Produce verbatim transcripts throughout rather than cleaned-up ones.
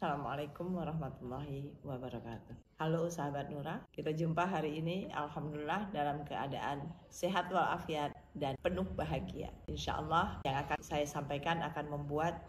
Assalamualaikum warahmatullahi wabarakatuh. Halo sahabat Nuraa, kita jumpa hari ini alhamdulillah dalam keadaan sehat walafiat dan penuh bahagia. Insya Allah yang akan saya sampaikan akan membuat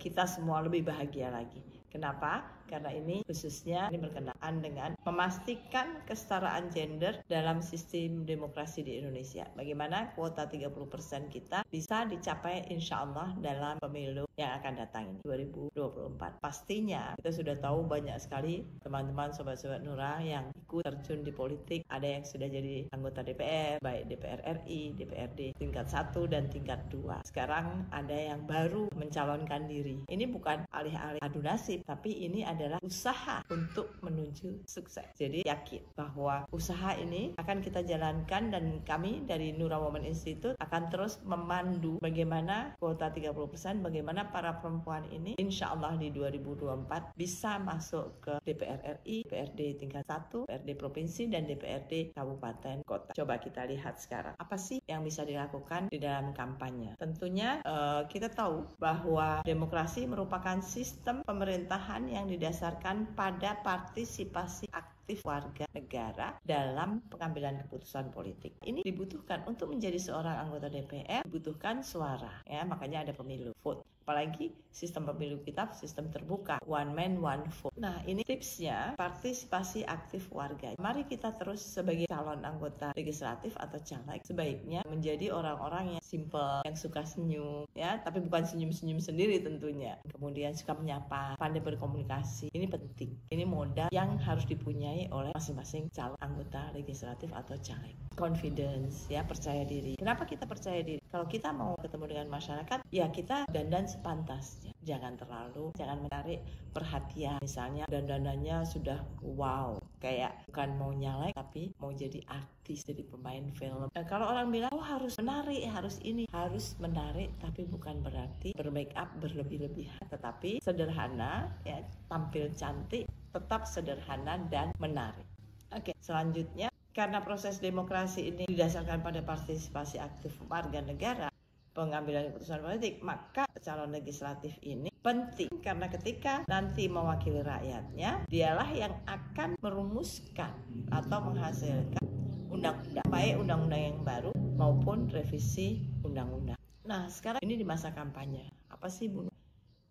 kita semua lebih bahagia lagi. Kenapa? Karena ini khususnya ini berkenaan dengan memastikan kesetaraan gender dalam sistem demokrasi di Indonesia. Bagaimana kuota tiga puluh persen kita bisa dicapai insya Allah dalam pemilu yang akan datang ini, dua ribu dua puluh empat. Pastinya kita sudah tahu banyak sekali teman-teman sobat-sobat Nuraa yang ikut terjun di politik. Ada yang sudah jadi anggota D P R, baik D P R R I, D P R D tingkat satu dan tingkat dua. Sekarang ada yang baru mencalonkan diri. Ini bukan alih-alih adu nasib, tapi ini adalah usaha untuk menuju sukses. Jadi yakin bahwa usaha ini akan kita jalankan, dan kami dari Nuraa Women's Institute akan terus memandu bagaimana kuota tiga puluh persen, bagaimana para perempuan ini insya Allah di dua ribu dua puluh empat bisa masuk ke D P R R I, D P R D tingkat satu, D P R D provinsi, dan D P R D kabupaten kota. Coba kita lihat sekarang apa sih yang bisa dilakukan di dalam kampanye. Tentunya uh, kita tahu bahwa demokrasi merupakan sistem pemerintah yang didasarkan pada partisipasi aktif warga negara dalam pengambilan keputusan politik. Ini dibutuhkan untuk menjadi seorang anggota D P R, dibutuhkan suara, ya, makanya ada pemilu vote. Apalagi sistem pemilu kita sistem terbuka, one man one vote. Nah, ini tipsnya partisipasi aktif warga. Mari kita terus sebagai calon anggota legislatif atau caleg sebaiknya menjadi orang-orang yang simple, yang suka senyum, ya, tapi bukan senyum-senyum sendiri tentunya. Kemudian suka menyapa, pandai berkomunikasi. Ini penting. Ini modal yang harus dipunyai oleh masing-masing calon anggota legislatif atau caleg. Confidence, ya, percaya diri. Kenapa kita percaya diri? Kalau kita mau ketemu dengan masyarakat, ya kita dandan sepantasnya, jangan terlalu, jangan menarik perhatian. Misalnya dandanannya sudah wow, kayak bukan mau nyalek tapi mau jadi artis, jadi pemain film. Nah, kalau orang bilang oh harus menarik, harus ini, harus menarik, tapi bukan berarti bermake up berlebih-lebihan, tetapi sederhana, ya, tampil cantik, tetap sederhana dan menarik. Oke, selanjutnya karena proses demokrasi ini didasarkan pada partisipasi aktif warga negara pengambilan keputusan politik, maka calon legislatif ini penting karena ketika nanti mewakili rakyatnya, dialah yang akan merumuskan atau menghasilkan undang-undang, baik undang-undang yang baru maupun revisi undang-undang. Nah, sekarang ini di masa kampanye, apa sih Bu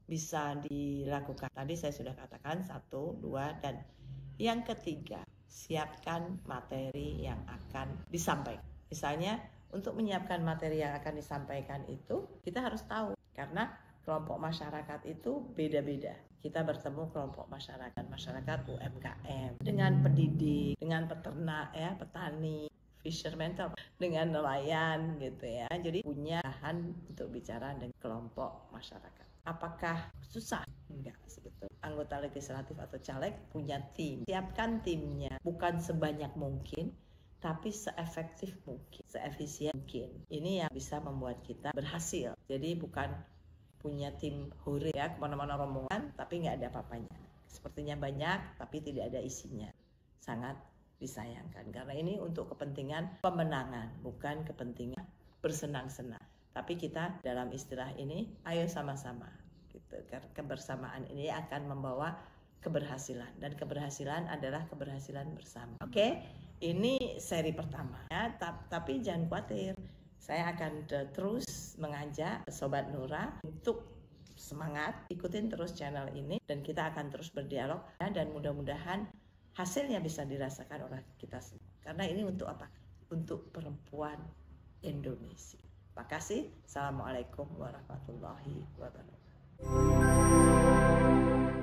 bisa dilakukan? Tadi saya sudah katakan satu, dua, dan yang ketiga, siapkan materi yang akan disampaikan. Misalnya untuk menyiapkan materi yang akan disampaikan itu, kita harus tahu karena kelompok masyarakat itu beda-beda. Kita bertemu kelompok masyarakat, masyarakat U M K M, dengan pendidik, dengan peternak, ya, petani, fisherman, dengan nelayan gitu ya. Jadi punya bahan untuk bicara dengan kelompok masyarakat. Apakah susah? Enggak, sebetulnya. Anggota legislatif atau caleg punya tim. Siapkan timnya, bukan sebanyak mungkin, tapi seefektif mungkin, seefisien mungkin. Ini yang bisa membuat kita berhasil. Jadi bukan punya tim hore, ya, kemana-mana rombongan, tapi nggak ada apa-apanya. Sepertinya banyak, tapi tidak ada isinya. Sangat disayangkan. Karena ini untuk kepentingan pemenangan, bukan kepentingan bersenang-senang. Tapi kita dalam istilah ini, ayo sama-sama. Gitu. Kebersamaan ini akan membawa keberhasilan. Dan keberhasilan adalah keberhasilan bersama. Oke? Okay? Ini seri pertama, ya, tapi jangan khawatir, saya akan terus mengajak Sobat Nuraa untuk semangat, ikutin terus channel ini, dan kita akan terus berdialog, ya, dan mudah-mudahan hasilnya bisa dirasakan oleh kita semua. Karena ini untuk apa? Untuk perempuan Indonesia. Makasih, Assalamualaikum warahmatullahi wabarakatuh.